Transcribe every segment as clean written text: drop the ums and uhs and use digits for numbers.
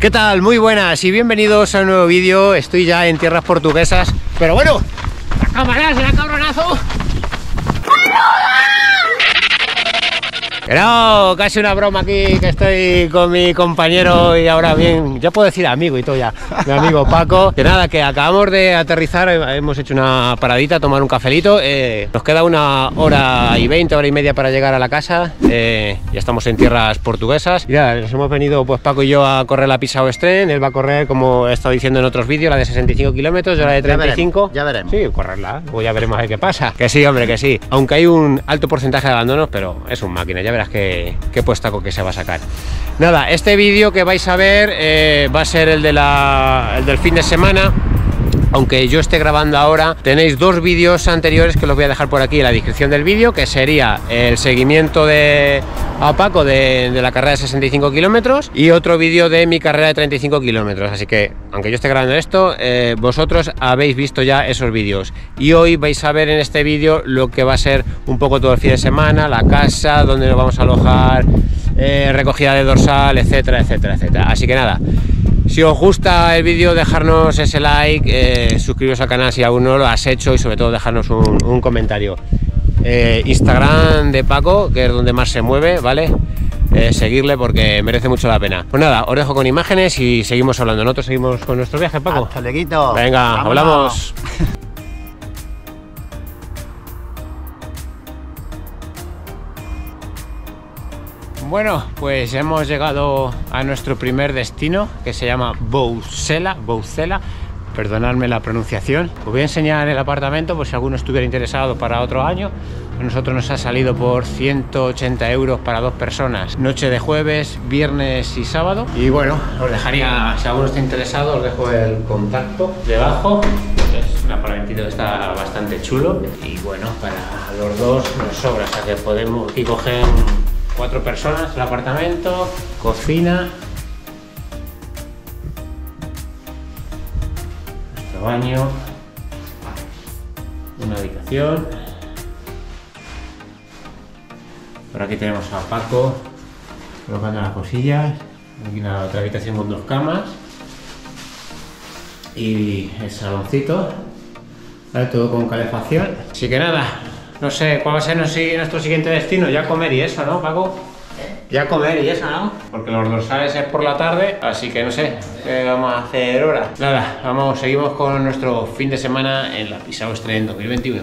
¿Qué tal? Muy buenas y bienvenidos a un nuevo vídeo. Estoy ya en tierras portuguesas, pero bueno, la cámara será cabronazo. No, casi una broma aquí, que estoy con mi compañero y ahora bien, ya puedo decir amigo y todo ya, mi amigo Paco. Que nada, que acabamos de aterrizar, hemos hecho una paradita, tomar un cafelito, nos queda una hora y media para llegar a la casa, ya estamos en tierras portuguesas. Y ya, nos hemos venido pues Paco y yo a correr la Pisão Extreme. Él va a correr, como he estado diciendo en otros vídeos, la de 65 kilómetros, yo la de 35. Ya veremos. Sí, correrla, o ya veremos a ver qué pasa. Que sí, hombre, que sí. Aunque hay un alto porcentaje de abandonos, pero es un máquina, ya veremos. Que puestaco que se va a sacar. Nada, este vídeo que vais a ver va a ser el del fin de semana. Aunque yo esté grabando ahora, tenéis dos vídeos anteriores que los voy a dejar por aquí en la descripción del vídeo, que sería el seguimiento a Paco de la carrera de 65 kilómetros y otro vídeo de mi carrera de 35 kilómetros. Así que, aunque yo esté grabando esto, vosotros habéis visto ya esos vídeos. Y hoy vais a ver en este vídeo lo que va a ser un poco todo el fin de semana, la casa, donde nos vamos a alojar, recogida de dorsal, etcétera, etcétera, etcétera. Así que nada. Si os gusta el vídeo, dejarnos ese like, suscribiros al canal si aún no lo has hecho y sobre todo dejarnos un comentario. Instagram de Paco, que es donde más se mueve, ¿vale? Seguirle porque merece mucho la pena. Pues nada, os dejo con imágenes y seguimos hablando. Nosotros seguimos con nuestro viaje, Paco. ¡Hasta luego! Venga, hablamos. Bueno, pues hemos llegado a nuestro primer destino, que se llama Bouzela, perdonadme la pronunciación. Os voy a enseñar el apartamento por si alguno estuviera interesado para otro año. A nosotros nos ha salido por 180 € para dos personas, noche de jueves, viernes y sábado. Y bueno, os dejaría, si alguno está interesado, os dejo el contacto debajo. Un apartamento que está bastante chulo y bueno, para los dos nos sobra, o sea que podemos aquí coger 4 personas, el apartamento, cocina, nuestro baño, una habitación. Por aquí tenemos a Paco colocando las cosillas. Aquí una otra habitación con 2 camas y el saloncito, ¿vale? Todo con calefacción. Así que nada. No sé, ¿cuál va a ser nuestro siguiente destino? Ya comer y eso, ¿no, Paco? Ya comer y eso, ¿no? Porque los dorsales es por la tarde, así que no sé, ¿qué vamos a hacer ahora? Nada, seguimos con nuestro fin de semana en la Pisão Extreme 2021.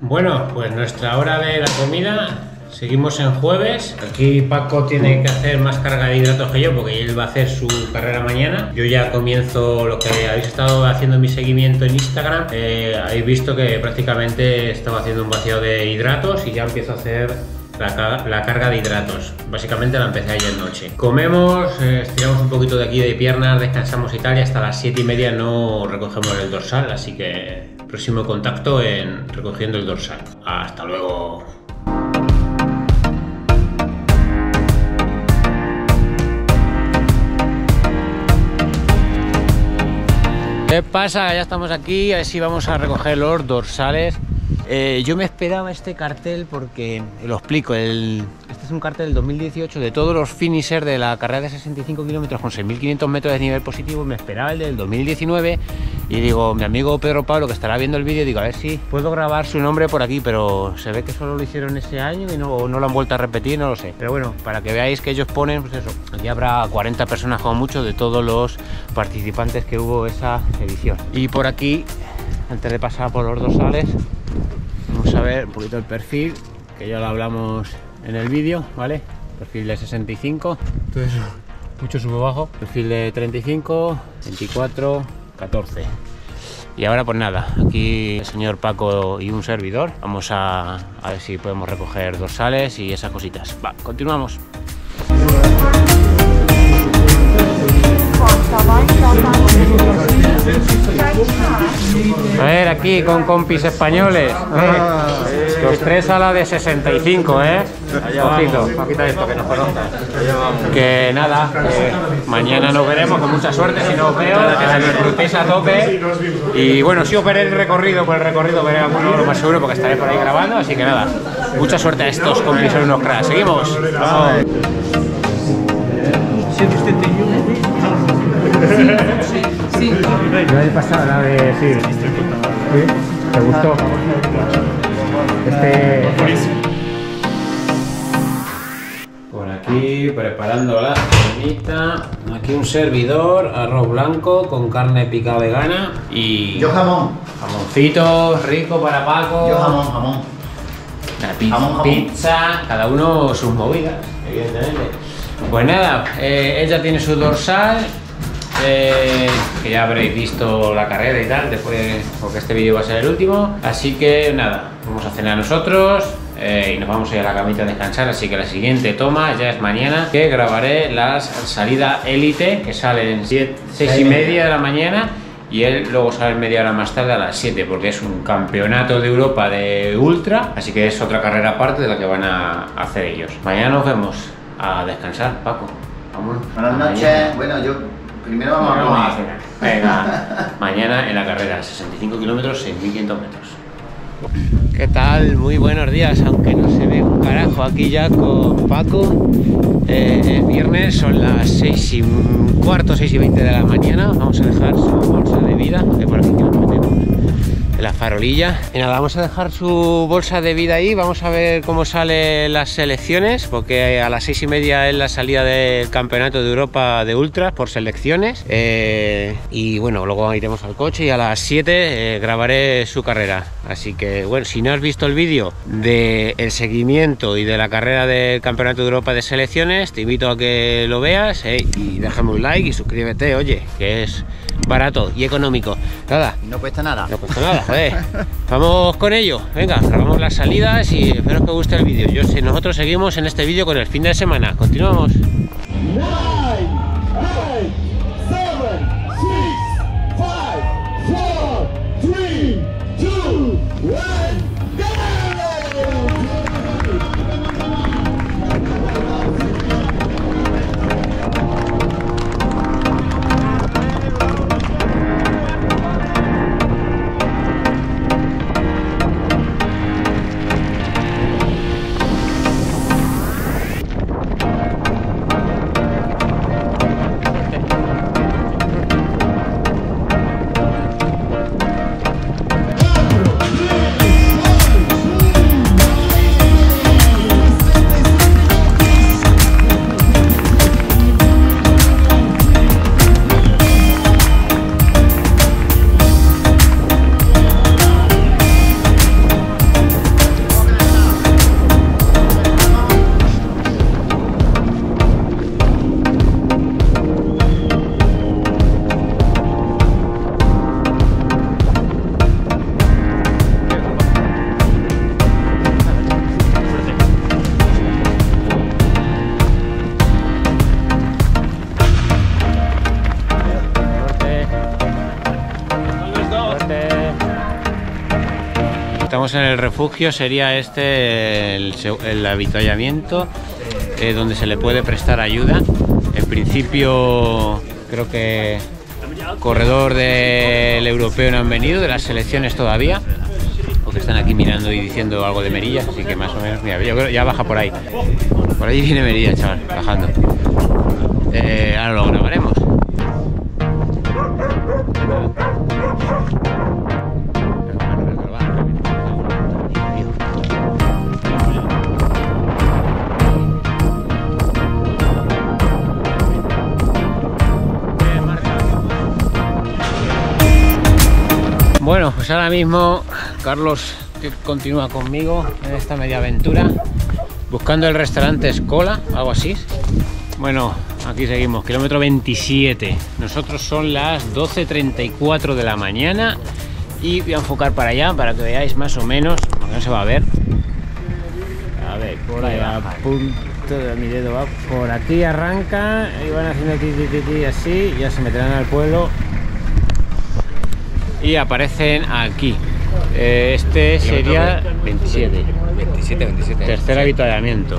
Bueno, pues nuestra hora de la comida. Seguimos en jueves. Aquí Paco tiene que hacer más carga de hidratos que yo, porque él va a hacer su carrera mañana. Yo ya comienzo lo que habéis estado haciendo en mi seguimiento en Instagram. Habéis visto que prácticamente estaba haciendo un vaciado de hidratos y ya empiezo a hacer la carga de hidratos. Básicamente la empecé ayer noche. Comemos, estiramos un poquito de aquí de piernas, descansamos y tal, y hasta las 7:30 no recogemos el dorsal, así que próximo contacto en recogiendo el dorsal. Hasta luego. ¿Qué pasa? Ya estamos aquí, a ver si vamos a recoger los dorsales. Yo me esperaba este cartel porque, lo explico, este es un cartel del 2018 de todos los finishers de la carrera de 65 kilómetros con 6.500 metros de nivel positivo. Me esperaba el del 2019 y digo, mi amigo Pedro Pablo, que estará viendo el vídeo, digo, a ver si puedo grabar su nombre por aquí, pero se ve que solo lo hicieron ese año y no lo han vuelto a repetir, no lo sé. Pero bueno, para que veáis que ellos ponen, pues eso, aquí habrá 40 personas como mucho de todos los participantes que hubo esa edición. Y por aquí, antes de pasar por los dorsales, vamos a ver un poquito el perfil, que ya lo hablamos en el vídeo, ¿vale? Perfil de 65, entonces mucho sube bajo, perfil de 35, 24, 14. Y ahora pues nada, aquí el señor Paco y un servidor, vamos a ver si podemos recoger dorsales y esas cositas. Va, continuamos. A ver, aquí con compis españoles. Los 3 a la de 65, ¿eh? Vamos a quitar esto, que nos conozcan. Que nada, mañana nos veremos con mucha suerte. Si no os veo, que disfrutéis a tope. Y bueno, si os veréis el recorrido, por el recorrido veré alguno, lo más seguro, porque estaré por ahí grabando. Así que nada. Mucha suerte a estos compis en unos cracks. Seguimos. Vamos. Sí. No he pasado nada de decir. ¿Sí? ¿Te gustó? Por aquí, preparando la carnita. Aquí un servidor, arroz blanco con carne picada vegana y... Yo jamón. Jamoncito rico para Paco. Yo jamón. La pizza, cada uno sus movidas, evidentemente. Pues nada, ella tiene su dorsal. Que ya habréis visto la carrera y tal, después, porque este vídeo va a ser el último. Así que nada, vamos a cenar nosotros y nos vamos a ir a la camita a descansar. Así que la siguiente toma ya es mañana, que grabaré la salida élite, que sale en 6:30 de la mañana. Y él luego sale media hora más tarde a las 7, porque es un campeonato de Europa de ultra. Así que es otra carrera aparte de la que van a hacer ellos. Mañana nos vemos a descansar, Paco. Vámonos. Buenas noches. Bueno, yo... Primero vamos a comer. Venga, mañana en la carrera, 65 kilómetros, 6.500 metros. ¿Qué tal? Muy buenos días, aunque no se ve un carajo aquí ya con Paco. Es viernes, son las 6:15, 6:20 de la mañana. Vamos a dejar su bolsa de vida, que por aquí nos metemos en la farolilla. Y nada, vamos a dejar su bolsa de vida ahí. Vamos a ver cómo salen las selecciones, porque a las 6:30 es la salida del campeonato de Europa de ultras por selecciones. Y bueno, luego iremos al coche y a las 7 grabaré su carrera. Así que bueno, si no has visto el vídeo del seguimiento y de la carrera del campeonato de Europa de selecciones, te invito a que lo veas y déjame un like y suscríbete, oye, que es barato y económico. Nada. No cuesta nada. No cuesta nada, joder. Vamos con ello. Venga, grabamos las salidas y espero que os guste el vídeo. Yo sé, nosotros seguimos en este vídeo con el fin de semana. Continuamos. 9, 8, 7, 6, 5, 4, 3, 2, 1. Estamos en el refugio, sería este el avituallamiento donde se le puede prestar ayuda. En principio creo que corredor del europeo no han venido, de las selecciones todavía, porque están aquí mirando y diciendo algo de Merilla, así que más o menos, mira, yo creo ya baja por ahí. Por ahí viene Merilla, chaval, bajando. Ahora lo grabaremos. Bueno, pues ahora mismo Carlos continúa conmigo en esta media aventura, buscando el restaurante Escola, algo así. Bueno, aquí seguimos, kilómetro 27. Nosotros son las 12:34 de la mañana y voy a enfocar para allá para que veáis más o menos, porque no se va a ver. A ver, por ahí va, a punto de mi dedo va. Por aquí arranca y van haciendo así, ya se meterán al pueblo. Y aparecen aquí. Este sería 27. Tercer avituallamiento.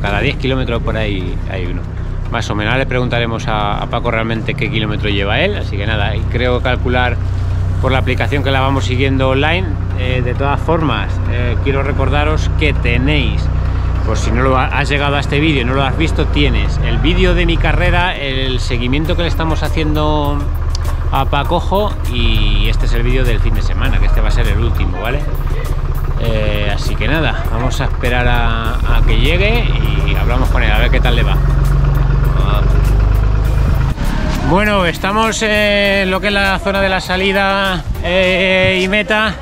Cada 10 kilómetros por ahí hay uno. Más o menos le preguntaremos a Paco realmente qué kilómetro lleva él. Así que nada, creo calcular por la aplicación que la vamos siguiendo online De todas formas, quiero recordaros que tenéis, pues si no lo has llegado a este vídeo y no lo has visto, tienes el vídeo de mi carrera, el seguimiento que le estamos haciendo a Pacojo, y este es el vídeo del fin de semana, que este va a ser el último, ¿vale? Así que nada, vamos a esperar a que llegue y hablamos con él, a ver qué tal le va. Bueno, estamos en lo que es la zona de la salida y meta.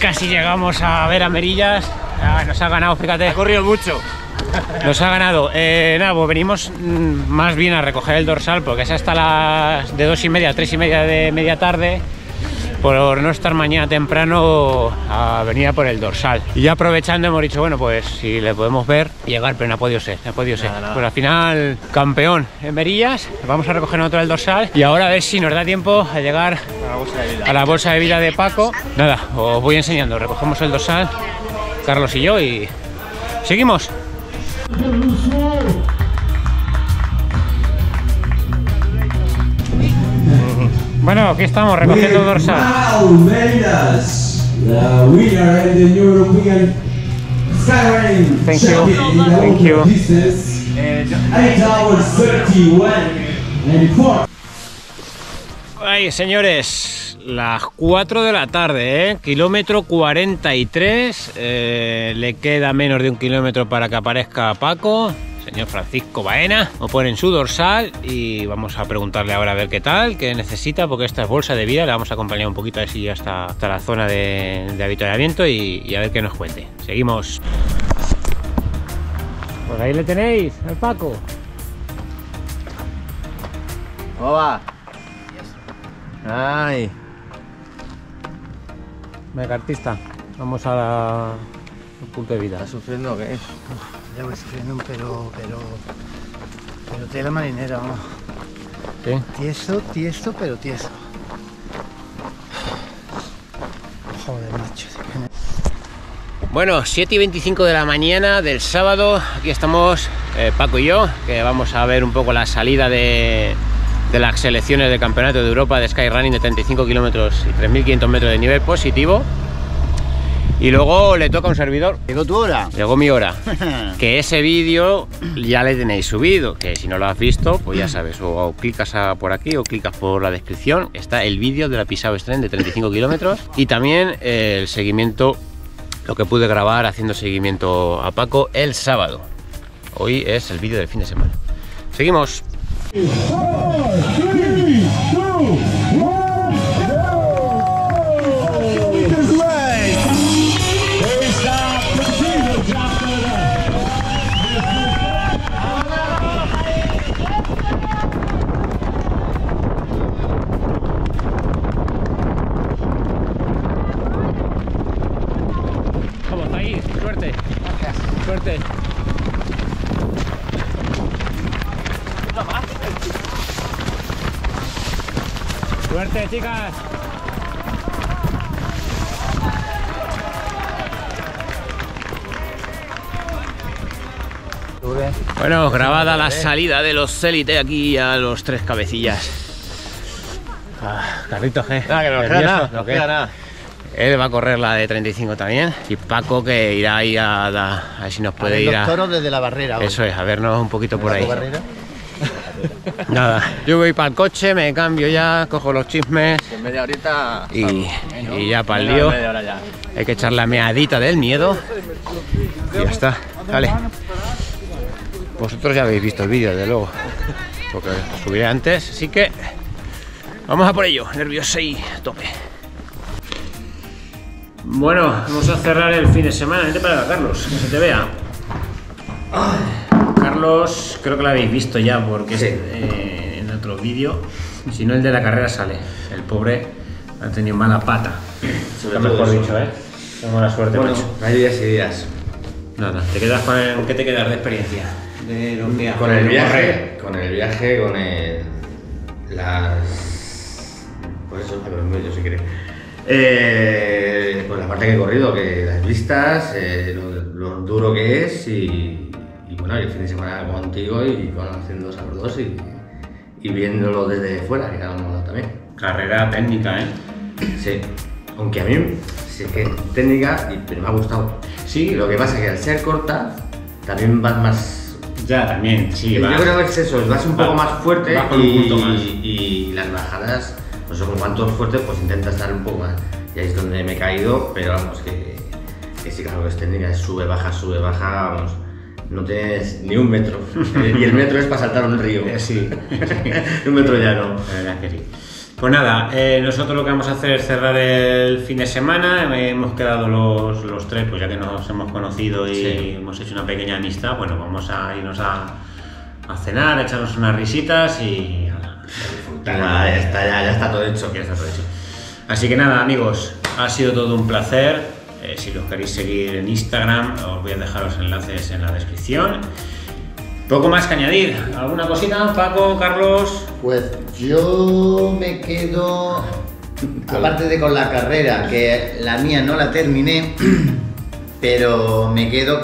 Casi llegamos a ver a Merillas. Ah, nos ha ganado, fíjate. Ha corrido mucho. Nos ha ganado. Nada, pues venimos más bien a recoger el dorsal, porque es hasta las de 2:30, 3:30 de media tarde, por no estar mañana temprano a venir a por el dorsal. Y ya aprovechando hemos dicho, bueno, pues si le podemos ver llegar, pero no ha podido ser, no ha podido ser. Pues al final, campeón en Merillas, vamos a recoger otro el dorsal y ahora a ver si nos da tiempo a llegar a la bolsa de vida de Paco. Nada, os voy enseñando, recogemos el dorsal, Carlos y yo, y seguimos. Bueno, aquí estamos recogiendo dorsal. Thank you. Thank you. Ay, señores, las 4 de la tarde, kilómetro 43. Le queda menos de un kilómetro para que aparezca Paco. Señor Francisco Baena, nos ponen su dorsal y vamos a preguntarle ahora a ver qué tal, qué necesita, porque esta es bolsa de vida, la vamos a acompañar un poquito así hasta la zona de avituallamiento y a ver qué nos cuente. Seguimos. Pues ahí le tenéis, al Paco. ¿Cómo va? Ay. Mega artista, vamos a la... el punto de vida. ¿Estás sufriendo o qué? Ya voy sufriendo, pero tela marinera, vamos. ¿Qué? Tieso, pero tieso. Joder, macho. Bueno, 7:25 de la mañana del sábado. Aquí estamos Paco y yo, que vamos a ver un poco la salida de las selecciones del Campeonato de Europa de Skyrunning de 35 kilómetros y 3.500 metros de nivel positivo. Y luego le toca a un servidor. ¿Llegó tu hora? Llegó mi hora. Que ese vídeo ya le tenéis subido, que si no lo has visto, pues ya sabes, o clicas por aquí o clicas por la descripción. Está el vídeo de la Pisão Extreme de 35 kilómetros y también el seguimiento, lo que pude grabar haciendo seguimiento a Paco el sábado. Hoy es el vídeo del fin de semana. Seguimos. Suerte. Suerte, chicas. Bueno, grabada la salida de los élite aquí a los tres cabecillas. Ah, Carlitos, no queda nada. Él va a correr la de 35 también. Y Paco, que irá ahí a ver si nos puede ir a... los toros desde la barrera. Eso es, a vernos un poquito por ahí. Nada, yo voy para el coche, me cambio ya, cojo los chismes. En media horita... y ya para el lío. Hay que echar la meadita del miedo. Y ya está, vale. Vosotros ya habéis visto el vídeo, desde luego, porque lo subiré antes. Así que vamos a por ello, nervioso y tope. Bueno, vamos a cerrar el fin de semana. Vente para acá, Carlos, que se te vea. Carlos, creo que lo habéis visto ya porque sí. En otro vídeo, si no el de la carrera sale. El pobre ha tenido mala pata. Está mejor dicho, ¿eh? Tengo la suerte, bueno, macho. Hay días y días. Nada, ¿te quedas con el... ¿qué te quedas de experiencia? De los días. Con el viaje, con el... las... Por eso, a los yo si queréis. Pues la parte que he corrido, que las vistas, lo duro que es y bueno, el fin de semana contigo y conociendo a los dos y viéndolo desde fuera, que era un modo también. Carrera técnica, ¿eh? Sí. aunque a mí sí que técnica, pero me ha gustado. Sí, lo que pasa es que al ser corta también vas más... Ya, también, sí. Yo creo que es eso, vas un poco más fuerte y las bajadas, no sé con cuánto fuerte, pues intenta estar un poco más. Y ahí es donde me he caído, pero vamos, que sí, claro, que es técnica, es sube, baja, vamos. No tienes ni un metro, y el metro es para saltar un río. Sí, un metro llano. La verdad que sí. Pues nada, nosotros lo que vamos a hacer es cerrar el fin de semana. Hemos quedado los tres, pues ya que nos hemos conocido y sí, hemos hecho una pequeña amistad, bueno, vamos a irnos a cenar, a echarnos unas risitas y a disfrutar. Nada, ya está todo hecho. Ya está todo hecho. Así que nada, amigos, ha sido todo un placer. Si los queréis seguir en Instagram, os voy a dejar los enlaces en la descripción. Poco más que añadir. ¿Alguna cosita, Paco, Carlos? Pues yo me quedo, aparte de con la carrera, que la mía no la terminé, pero me quedo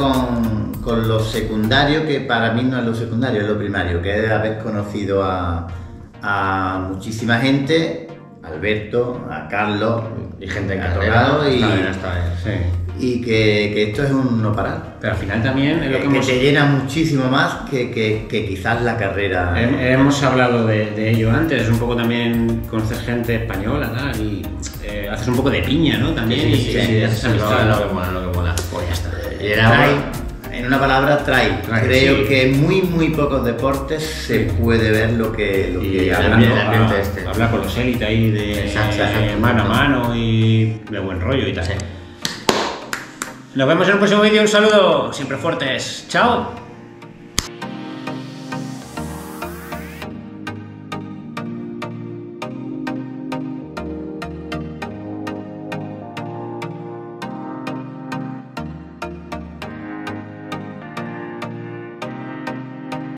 con lo secundario, que para mí no es lo secundario, es lo primario, que es haber conocido a muchísima gente. Alberto, a Carlos y gente que ha tocado y que esto es un no parar. Pero al final también es lo que hemos... te llena muchísimo más que quizás la carrera. Hemos hablado de ello antes, un poco también conocer gente española, ¿no? Y haces un poco de piña, ¿no? También sí, haces amistad. Lo que mola, lo que mola. Pues ya está. En una palabra, trail. Creo sí, que muy pocos deportes se puede ver lo que habla este. Habla con los élites ahí de mano a mano y de buen rollo y tal. Sí. Nos vemos en un próximo vídeo. Un saludo, siempre fuertes. Chao.